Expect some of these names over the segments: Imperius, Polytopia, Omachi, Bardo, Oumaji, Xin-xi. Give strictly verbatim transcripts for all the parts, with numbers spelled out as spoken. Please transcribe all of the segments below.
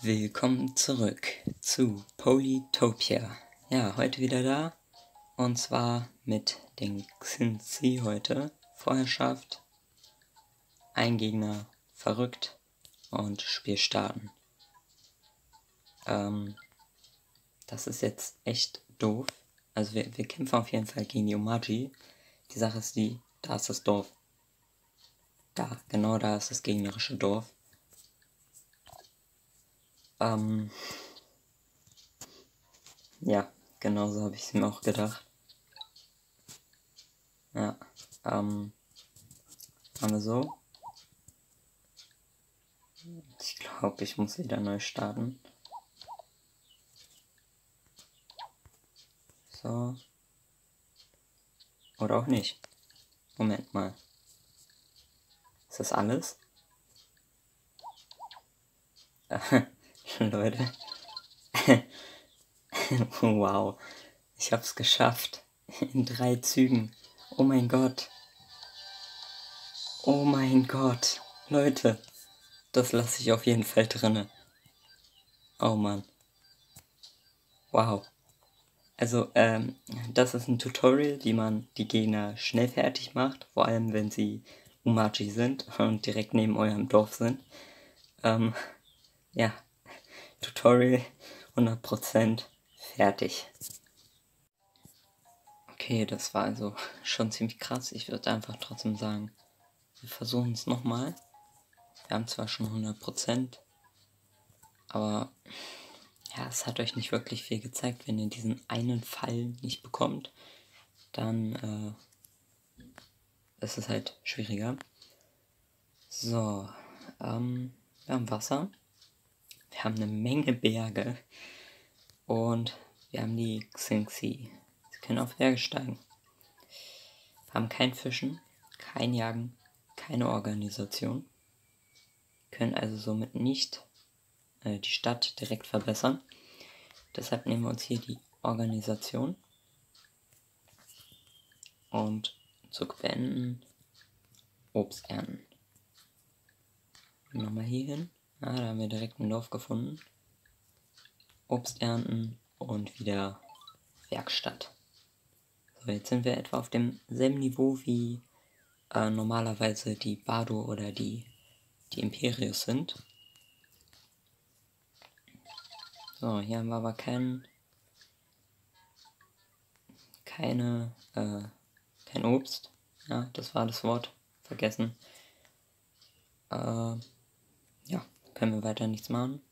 Willkommen zurück zu Polytopia. Ja, heute wieder da. Und zwar mit den Xin-xi heute. Vorherrschaft. Ein Gegner verrückt. Und Spiel starten. Ähm, das ist jetzt echt doof. Also wir, wir kämpfen auf jeden Fall gegen die Omachi. Die Sache ist die, da ist das Dorf. Da, genau da ist das gegnerische Dorf. Ähm, ja, genau so habe ich es mir auch gedacht. Ja, ähm, machen wir so. Ich glaube, ich muss wieder neu starten. So. Oder auch nicht. Moment mal. Ist das alles? Leute. Wow. Ich hab's geschafft. In drei Zügen. Oh mein Gott. Oh mein Gott. Leute. Das lasse ich auf jeden Fall drinne. Oh Mann. Wow. Also, ähm, das ist ein Tutorial, wie man die Gegner schnell fertig macht. Vor allem, wenn sie Oumaji sind und direkt neben eurem Dorf sind. Ähm, ja. Tutorial hundert Prozent fertig. Okay, das war also schon ziemlich krass. Ich würde einfach trotzdem sagen, wir versuchen es nochmal. Wir haben zwar schon hundert Prozent, aber ja, es hat euch nicht wirklich viel gezeigt. Wenn ihr diesen einen Fall nicht bekommt, dann äh, ist es halt schwieriger. So, ähm, wir haben Wasser. Wir haben eine Menge Berge und wir haben die Xin-xi. Sie können auf Berge steigen. Wir haben kein Fischen, kein Jagen, keine Organisation. Wir können also somit nicht äh, die Stadt direkt verbessern. Deshalb nehmen wir uns hier die Organisation. Und Zug beenden. Obst ernten. Nochmal hier hin. Ah, da haben wir direkt einen Dorf gefunden. Obst ernten und wieder Werkstatt. So, jetzt sind wir etwa auf demselben Niveau wie äh, normalerweise die Bardo oder die, die Imperius sind. So, hier haben wir aber kein, keine, äh, kein Obst. Ja, das war das Wort. Vergessen. Äh, ja. Können wir weiter nichts machen.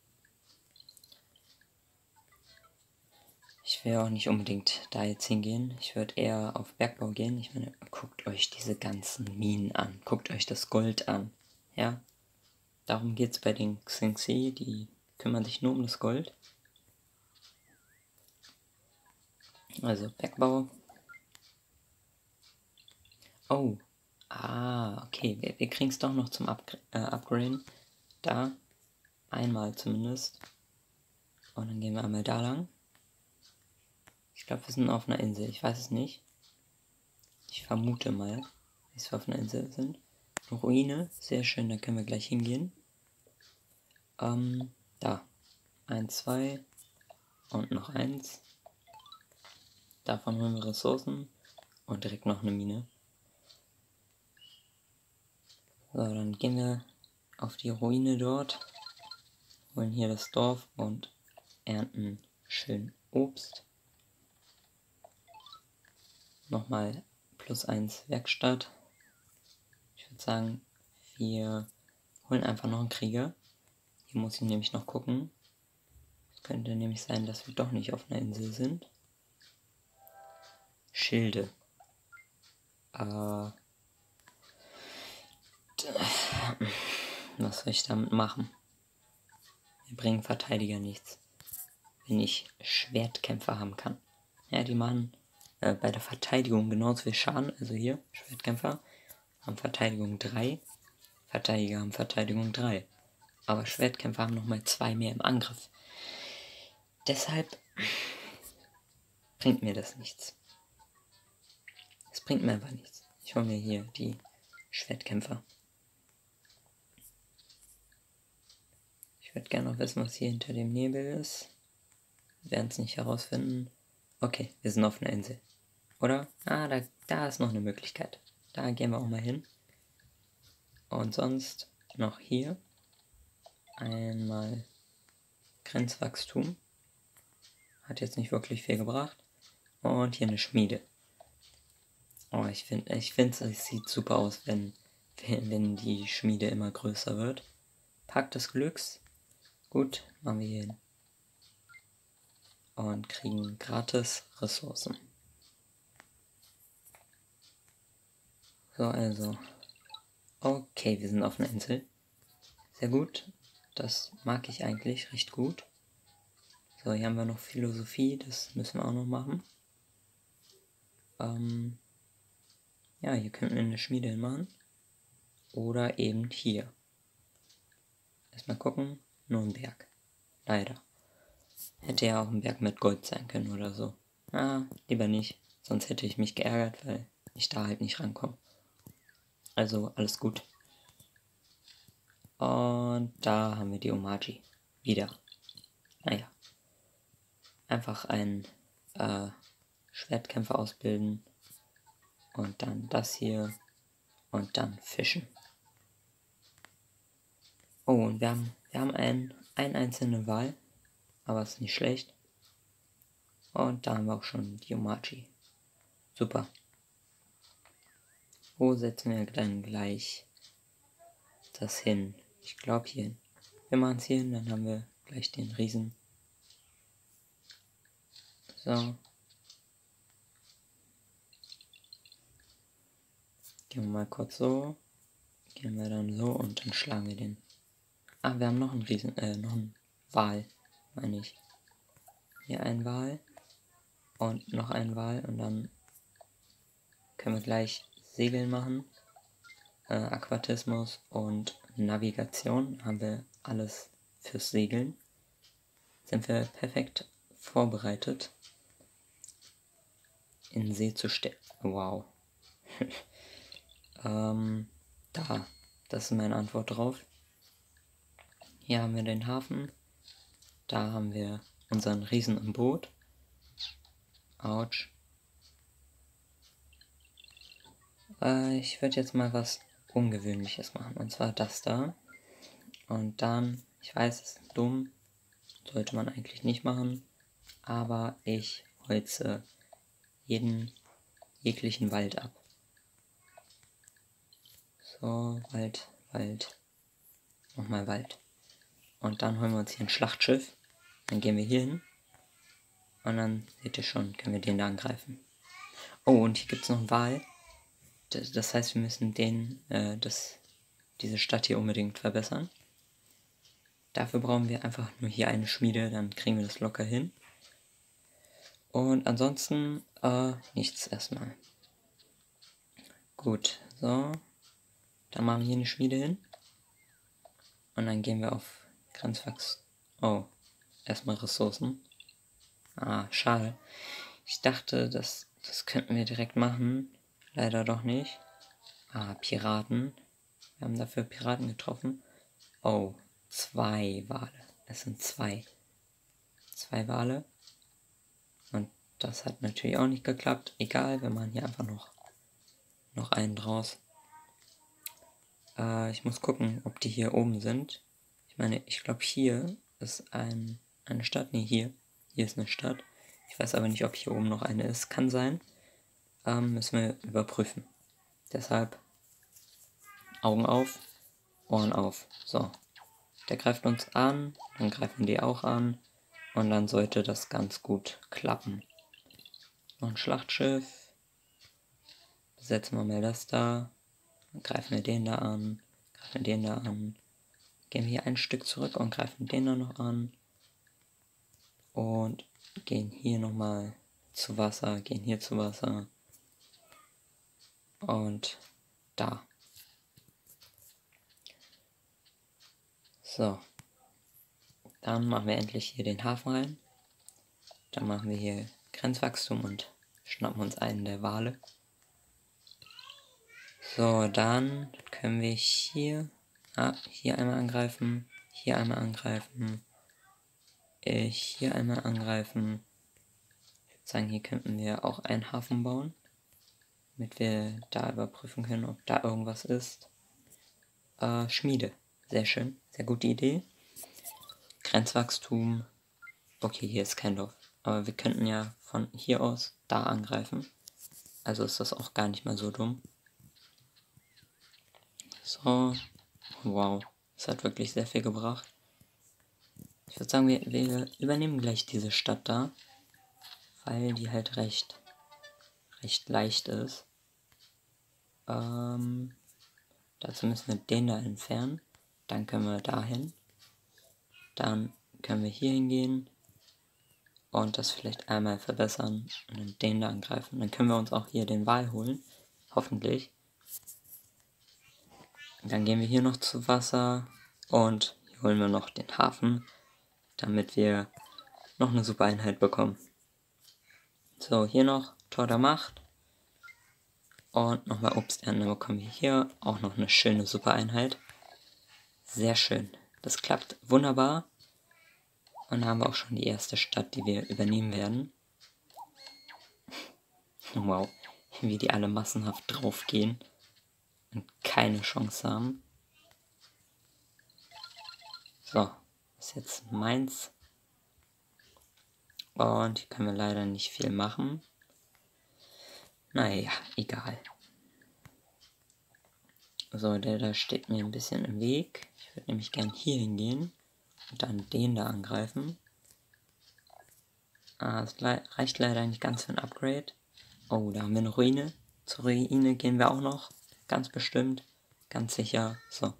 Ich will auch nicht unbedingt da jetzt hingehen. Ich würde eher auf Bergbau gehen. Ich meine, guckt euch diese ganzen Minen an. Guckt euch das Gold an. Ja, darum geht es bei den Xin-xi. Die kümmern sich nur um das Gold. Also Bergbau. Oh, ah, okay. Wir, wir kriegen es doch noch zum Upgra- äh, Upgraden. Da. Einmal zumindest. Und dann gehen wir einmal da lang. Ich glaube, wir sind auf einer Insel. Ich weiß es nicht. Ich vermute mal, dass wir auf einer Insel sind. Eine Ruine. Sehr schön, da können wir gleich hingehen. Ähm, da. Eins, zwei. Und noch eins. Davon holen wir Ressourcen. Und direkt noch eine Mine. So, dann gehen wir auf die Ruine dort. Holen hier das Dorf und ernten schön Obst. Nochmal plus eins Werkstatt. Ich würde sagen, wir holen einfach noch einen Krieger. Hier muss ich nämlich noch gucken. Es könnte nämlich sein, dass wir doch nicht auf einer Insel sind. Schilde. Äh. Was soll ich damit machen? Wir bringen Verteidiger nichts, wenn ich Schwertkämpfer haben kann. Ja, die machen äh, bei der Verteidigung genauso viel Schaden. Also hier, Schwertkämpfer haben Verteidigung drei, Verteidiger haben Verteidigung drei. Aber Schwertkämpfer haben nochmal zwei mehr im Angriff. Deshalb bringt mir das nichts. Es bringt mir einfach nichts. Ich hole mir hier die Schwertkämpfer. Ich würde gerne noch wissen, was hier hinter dem Nebel ist. Wir werden es nicht herausfinden. Okay, wir sind auf einer Insel. Oder? Ah, da, da ist noch eine Möglichkeit. Da gehen wir auch mal hin. Und sonst noch hier. Einmal Grenzwachstum. Hat jetzt nicht wirklich viel gebracht. Und hier eine Schmiede. Oh, ich finde, ich finde, es sieht super aus, wenn, wenn die Schmiede immer größer wird. Pack des Glücks. Gut, machen wir hier hin. Und kriegen gratis Ressourcen. So, also. Okay, wir sind auf einer Insel. Sehr gut. Das mag ich eigentlich recht gut. So, hier haben wir noch Philosophie. Das müssen wir auch noch machen. Ähm... Ja, hier könnten wir eine Schmiede hinmachen. Oder eben hier. Erstmal gucken. Nur ein Berg. Leider. Hätte ja auch ein Berg mit Gold sein können oder so. Ah, lieber nicht. Sonst hätte ich mich geärgert, weil ich da halt nicht rankomme. Also, alles gut. Und da haben wir die Omachi. Wieder. Naja. Einfach einen äh, Schwertkämpfer ausbilden. Und dann das hier. Und dann fischen. Oh, und wir haben, wir haben einen, einen einzelnen Wal. Aber ist nicht schlecht. Und da haben wir auch schon die Omachi. Super. Wo setzen wir dann gleich das hin? Ich glaube hier hin. Wir machen es hier hin, dann haben wir gleich den Riesen. So. Gehen wir mal kurz so. Gehen wir dann so und dann schlagen wir den. Ah, wir haben noch einen Riesen, äh, noch einen Wal, meine ich. Hier ein Wal. Und noch ein Wal. Und dann können wir gleich Segeln machen. Äh, Aquatismus und Navigation haben wir alles fürs Segeln. Sind wir perfekt vorbereitet. In See zu stellen. Wow. Ähm, da, das ist meine Antwort drauf. Hier haben wir den Hafen. Da haben wir unseren Riesen im Boot. Autsch. Äh, ich würde jetzt mal was Ungewöhnliches machen. Und zwar das da. Und dann, ich weiß, es ist dumm. Sollte man eigentlich nicht machen. Aber ich holze jeden, jeglichen Wald ab. So, Wald, Wald, nochmal Wald. Und dann holen wir uns hier ein Schlachtschiff. Dann gehen wir hier hin. Und dann, seht ihr schon, können wir den da angreifen. Oh, und hier gibt es noch einen Wal. Das, das heißt, wir müssen den, äh, das, diese Stadt hier unbedingt verbessern. Dafür brauchen wir einfach nur hier eine Schmiede, dann kriegen wir das locker hin. Und ansonsten, äh, nichts erstmal. Gut, so. Dann machen wir hier eine Schmiede hin. Und dann gehen wir auf Grenzwachs. Oh, erstmal Ressourcen. Ah, schade. Ich dachte, das, das könnten wir direkt machen. Leider doch nicht. Ah, Piraten. Wir haben dafür Piraten getroffen. Oh, zwei Wale. Es sind zwei. Zwei Wale. Und das hat natürlich auch nicht geklappt. Egal, wir machen hier einfach noch, noch einen draus. Ich muss gucken, ob die hier oben sind. Ich meine, ich glaube hier ist ein, eine Stadt. Ne, hier. Hier ist eine Stadt. Ich weiß aber nicht, ob hier oben noch eine ist. Kann sein. Ähm, müssen wir überprüfen. Deshalb Augen auf, Ohren auf. So. Der greift uns an, dann greifen die auch an. Und dann sollte das ganz gut klappen. Noch ein Schlachtschiff. Besetzen wir mal das da. Greifen wir den da an, greifen wir den da an, gehen wir hier ein Stück zurück und greifen den da noch an und gehen hier nochmal zu Wasser, gehen hier zu Wasser und da. So, dann machen wir endlich hier den Hafen rein, dann machen wir hier Grenzwachstum und schnappen uns einen der Wale. So, dann können wir hier, ah, hier einmal angreifen, hier einmal angreifen, äh, hier einmal angreifen. Ich würde sagen, hier könnten wir auch einen Hafen bauen, damit wir da überprüfen können, ob da irgendwas ist. Äh, Schmiede, sehr schön, sehr gute Idee. Grenzwachstum, okay, hier ist kein Dorf, aber wir könnten ja von hier aus da angreifen. Also ist das auch gar nicht mal so dumm. So, wow, das hat wirklich sehr viel gebracht. Ich würde sagen, wir, wir übernehmen gleich diese Stadt da, weil die halt recht, recht leicht ist. Ähm, dazu müssen wir den da entfernen, dann können wir dahin, dann können wir hier hingehen und das vielleicht einmal verbessern und dann den da angreifen. Dann können wir uns auch hier den Wal holen, hoffentlich. Dann gehen wir hier noch zu Wasser und hier holen wir noch den Hafen, damit wir noch eine super Einheit bekommen. So, hier noch Tor der Macht und nochmal Obsternten, dann bekommen wir hier auch noch eine schöne super Einheit. Sehr schön, das klappt wunderbar und da haben wir auch schon die erste Stadt, die wir übernehmen werden. Wow, wie die alle massenhaft draufgehen. Keine Chance haben. So, ist jetzt meins. Und hier können wir leider nicht viel machen. Naja, egal. So, der da steht mir ein bisschen im Weg. Ich würde nämlich gern hier hingehen und dann den da angreifen. Ah, das reicht leider nicht ganz für ein Upgrade. Oh, da haben wir eine Ruine. Zur Ruine gehen wir auch noch. Ganz bestimmt, ganz sicher. So,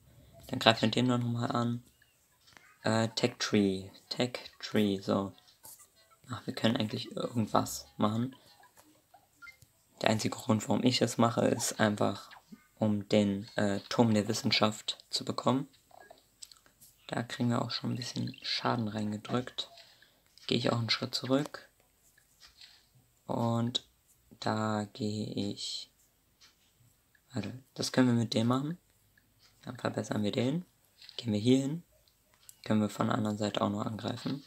dann greifen wir den nochmal an. Äh, Tech Tree, Tech Tree, so. Ach, wir können eigentlich irgendwas machen. Der einzige Grund, warum ich das mache, ist einfach, um den äh, Turm der Wissenschaft zu bekommen. Da kriegen wir auch schon ein bisschen Schaden reingedrückt. Gehe ich auch einen Schritt zurück. Und da gehe ich... Also, das können wir mit dem machen. Dann verbessern wir den. Gehen wir hier hin. Können wir von der anderen Seite auch noch angreifen.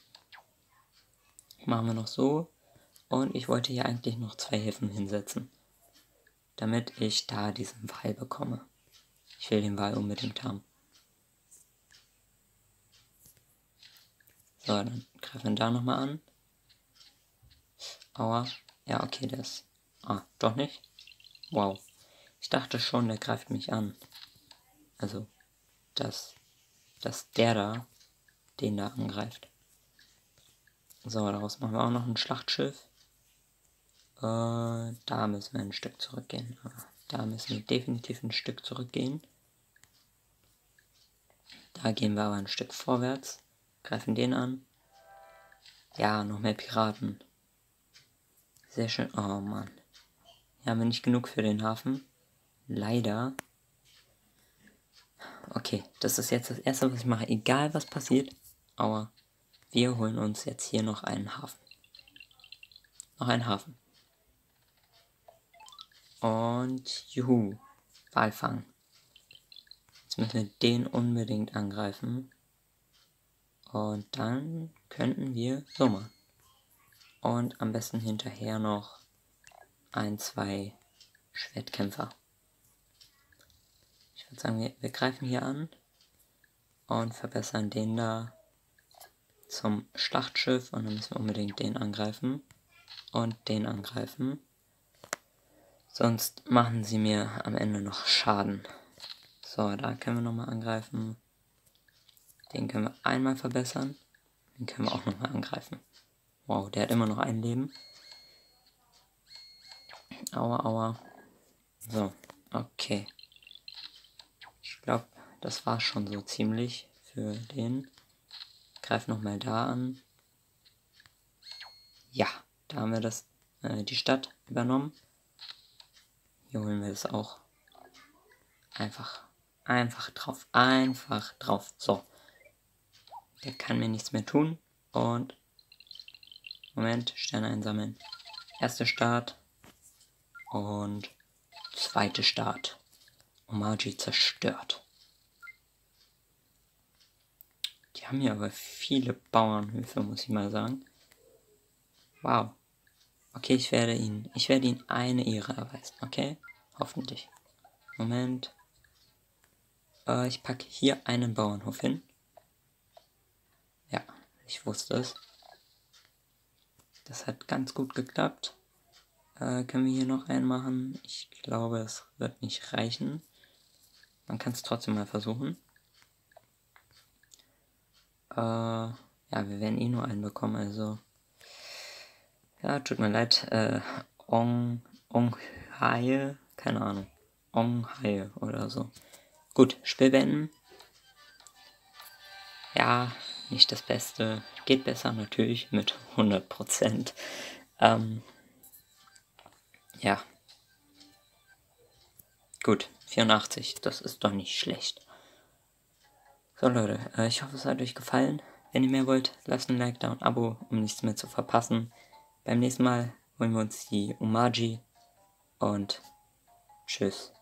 Machen wir noch so. Und ich wollte hier eigentlich noch zwei Häfen hinsetzen. Damit ich da diesen Wal bekomme. Ich will den Wal unbedingt haben. So, dann greifen wir da nochmal an. Aua. Ja, okay, das. Ah, doch nicht. Wow. Ich dachte schon, der greift mich an. Also, dass, dass der da den da angreift. So, daraus machen wir auch noch ein Schlachtschiff. Äh, da müssen wir ein Stück zurückgehen. Da müssen wir definitiv ein Stück zurückgehen. Da gehen wir aber ein Stück vorwärts. Greifen den an. Ja, noch mehr Piraten. Sehr schön. Oh Mann. Hier haben wir nicht genug für den Hafen. Leider. Okay, das ist jetzt das Erste, was ich mache. Egal, was passiert. Aber wir holen uns jetzt hier noch einen Hafen. Noch einen Hafen. Und juhu. Walfang. Jetzt müssen wir den unbedingt angreifen. Und dann könnten wir so machen. Und am besten hinterher noch ein, zwei Schwertkämpfer. Ich würde sagen, wir, wir greifen hier an und verbessern den da zum Schlachtschiff und dann müssen wir unbedingt den angreifen und den angreifen. Sonst machen sie mir am Ende noch Schaden. So, da können wir nochmal angreifen. Den können wir einmal verbessern. Den können wir auch nochmal angreifen. Wow, der hat immer noch ein Leben. Aua, aua. So, okay. Ich glaube, das war schon so ziemlich für den. Greif nochmal da an. Ja, da haben wir das, äh, die Stadt übernommen. Hier holen wir das auch. Einfach, einfach drauf, einfach drauf. So. Der kann mir nichts mehr tun. Und, Moment, Sterne einsammeln. Erste Start und zweite Start. Omachi zerstört. Die haben hier aber viele Bauernhöfe, muss ich mal sagen. Wow. Okay, ich werde ihnen, ich werde ihnen eine Ehre erweisen, okay? Hoffentlich. Moment. Äh, ich packe hier einen Bauernhof hin. Ja, ich wusste es. Das hat ganz gut geklappt. Äh, können wir hier noch einen machen? Ich glaube, es wird nicht reichen. Man kann es trotzdem mal versuchen. Äh, ja, wir werden eh nur einen bekommen, also... Ja, tut mir leid. Äh, Ong... Onghaie? Keine Ahnung. Onghaie oder so. Gut, Spiel beenden. Ja, nicht das Beste. Geht besser natürlich mit hundert Prozent. Ähm... Ja. Gut, vierundachtzig. Das ist doch nicht schlecht. So Leute, äh, ich hoffe es hat euch gefallen. Wenn ihr mehr wollt, lasst ein Like da und ein Abo, um nichts mehr zu verpassen. Beim nächsten Mal holen wir uns die Oumaji und tschüss.